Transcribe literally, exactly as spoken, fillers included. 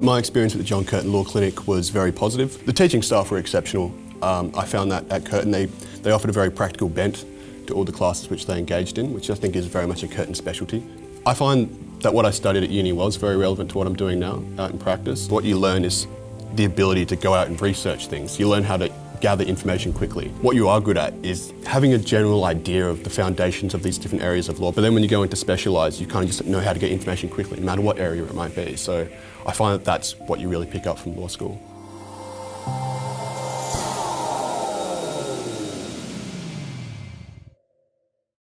My experience at the John Curtin Law Clinic was very positive. The teaching staff were exceptional. Um, I found that at Curtin they, they offered a very practical bent to all the classes which they engaged in, which I think is very much a Curtin specialty. I find that what I studied at uni was very relevant to what I'm doing now out in practice. What you learn is the ability to go out and research things. You learn how to gather information quickly. What you are good at is having a general idea of the foundations of these different areas of law, but then when you go into specialise, you kind of just know how to get information quickly, no matter what area it might be. So I find that that's what you really pick up from law school.